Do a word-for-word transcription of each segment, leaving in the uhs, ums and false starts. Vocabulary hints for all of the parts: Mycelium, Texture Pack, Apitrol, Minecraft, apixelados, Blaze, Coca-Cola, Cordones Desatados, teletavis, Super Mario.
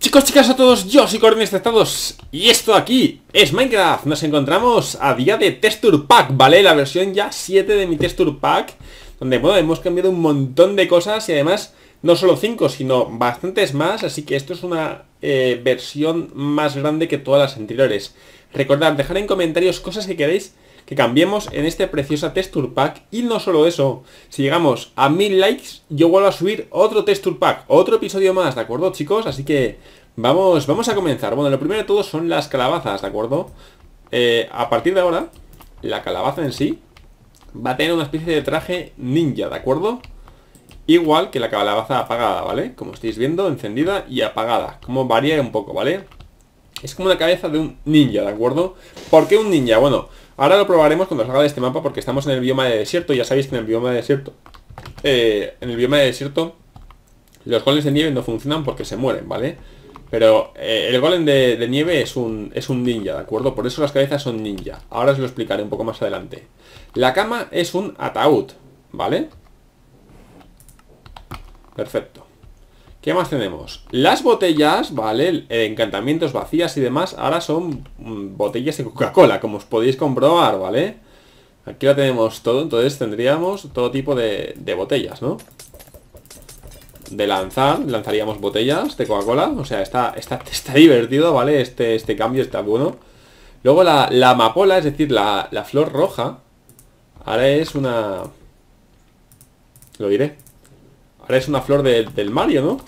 Chicos, chicas, a todos, yo soy Cordones Desatados y esto aquí es Minecraft. Nos encontramos a día de Texture Pack, ¿vale? La versión ya siete de mi Texture Pack, donde, bueno, hemos cambiado un montón de cosas y además no solo cinco, sino bastantes más. Así que esto es una eh, versión más grande que todas las anteriores. Recordad, dejad en comentarios cosas que queréis que cambiemos en este preciosa Texture Pack. Y no solo eso, si llegamos a mil likes, yo vuelvo a subir otro Texture Pack, otro episodio más, ¿de acuerdo, chicos? Así que vamos, vamos a comenzar. Bueno, lo primero de todo son las calabazas, ¿de acuerdo? Eh, a partir de ahora, la calabaza en sí va a tener una especie de traje ninja, ¿de acuerdo? Igual que la calabaza apagada, ¿vale? Como estáis viendo, encendida y apagada, como varía un poco, ¿vale? Es como la cabeza de un ninja, ¿de acuerdo? ¿Por qué un ninja? Bueno, ahora lo probaremos cuando salga de este mapa, porque estamos en el bioma de desierto. Ya sabéis que en el bioma de desierto eh, en el bioma de desierto los golems de nieve no funcionan porque se mueren, ¿vale? Pero eh, el golem de, de nieve es un, es un ninja, ¿de acuerdo? Por eso las cabezas son ninja. Ahora os lo explicaré un poco más adelante. La cama es un ataúd, ¿vale? Perfecto. ¿Qué más tenemos? Las botellas, ¿vale? Encantamientos vacías y demás. Ahora son botellas de Coca-Cola, como os podéis comprobar, ¿vale? Aquí la tenemos todo, entonces tendríamos todo tipo de, de botellas, ¿no? De lanzar, lanzaríamos botellas de Coca-Cola. O sea, está, está, está divertido, ¿vale? Este, este cambio está bueno. Luego la, la amapola, es decir, la, la flor roja. Ahora es una... Lo diré. Ahora es una flor de, del Mario, ¿no?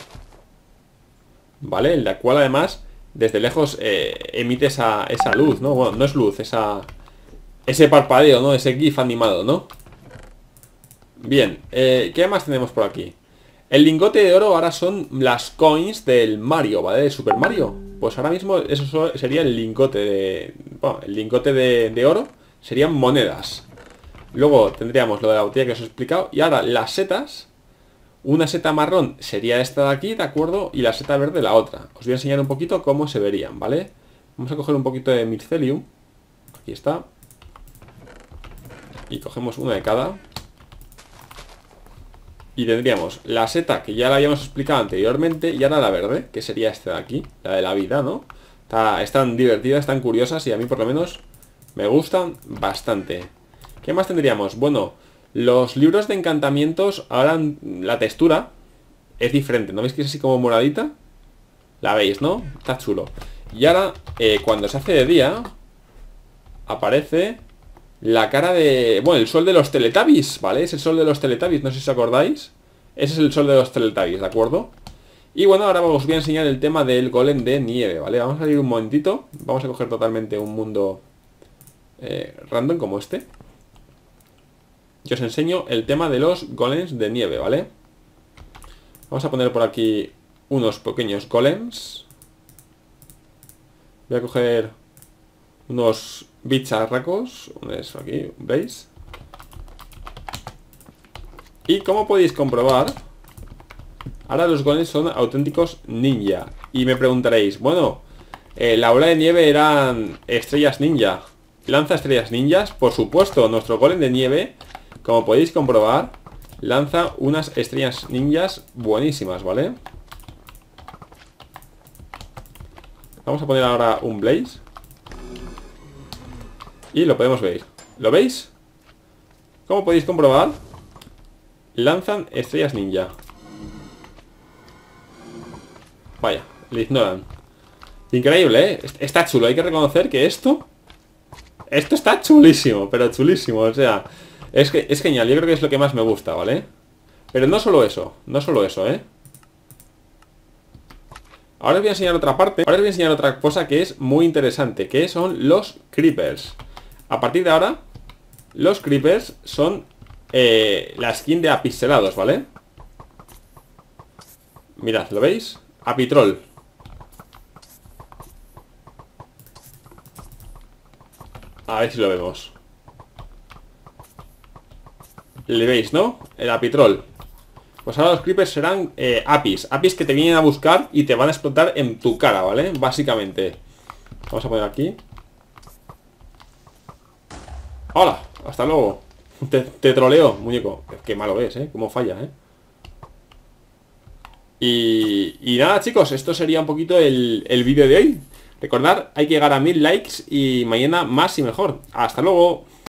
Vale, en la cual además desde lejos eh, emite esa, esa luz, ¿no? Bueno, no es luz, esa ese parpadeo, ¿no? Ese gif animado, ¿no? Bien, eh, ¿qué más tenemos por aquí? El lingote de oro ahora son las coins del Mario, ¿vale? De Super Mario. Pues ahora mismo eso sería el lingote de... Bueno, el lingote de, de oro serían monedas. Luego tendríamos lo de la botella que os he explicado. Y ahora las setas... Una seta marrón sería esta de aquí, ¿de acuerdo? Y la seta verde la otra. Os voy a enseñar un poquito cómo se verían, ¿vale? Vamos a coger un poquito de Mycelium. Aquí está. Y cogemos una de cada. Y tendríamos la seta, que ya la habíamos explicado anteriormente, y ahora la verde, que sería esta de aquí, la de la vida, ¿no? Está, están divertidas, están curiosas, y a mí por lo menos me gustan bastante. ¿Qué más tendríamos? Bueno... Los libros de encantamientos, ahora la textura es diferente. ¿No veis que es así como moradita? La veis, ¿no? Está chulo. Y ahora, eh, cuando se hace de día, aparece la cara de... Bueno, el sol de los teletavis, ¿vale? Es el sol de los teletavis, no sé si os acordáis. Ese es el sol de los teletavis, ¿de acuerdo? Y bueno, ahora os voy a enseñar el tema del golem de nieve, ¿vale? Vamos a salir un momentito. Vamos a coger totalmente un mundo eh, random como este. Yo os enseño el tema de los golems de nieve, ¿vale? Vamos a poner por aquí unos pequeños golems. Voy a coger unos bicharracos. Eso aquí, ¿veis? Y como podéis comprobar, ahora los golems son auténticos ninja. Y me preguntaréis, bueno, eh, la ola de nieve eran estrellas ninja. ¿Lanza estrellas ninjas? Por supuesto, nuestro golem de nieve... Como podéis comprobar, lanza unas estrellas ninjas buenísimas, ¿vale? Vamos a poner ahora un Blaze. Y lo podemos ver. ¿Lo veis? Como podéis comprobar, lanzan estrellas ninja. Vaya, le ignoran. Increíble, ¿eh? Está chulo, hay que reconocer que esto... Esto está chulísimo, pero chulísimo, o sea... Es que es genial, yo creo que es lo que más me gusta, ¿vale? Pero no solo eso, no solo eso, ¿eh? Ahora os voy a enseñar otra parte, ahora os voy a enseñar otra cosa que es muy interesante, que son los creepers. A partir de ahora, los creepers son eh, la skin de apixelados, ¿vale? Mirad, ¿lo veis? Apitrol. A ver si lo vemos. Le veis, ¿no? El apitrol. Pues ahora los creepers serán eh, apis. Apis que te vienen a buscar y te van a explotar en tu cara, ¿vale? Básicamente. Vamos a poner aquí. ¡Hola! ¡Hasta luego! Te, te troleo, muñeco. Qué malo es, ¿eh? Cómo falla, ¿eh? Y, y nada, chicos, esto sería un poquito el, el vídeo de hoy. Recordad, hay que llegar a mil likes y mañana más y mejor. ¡Hasta luego!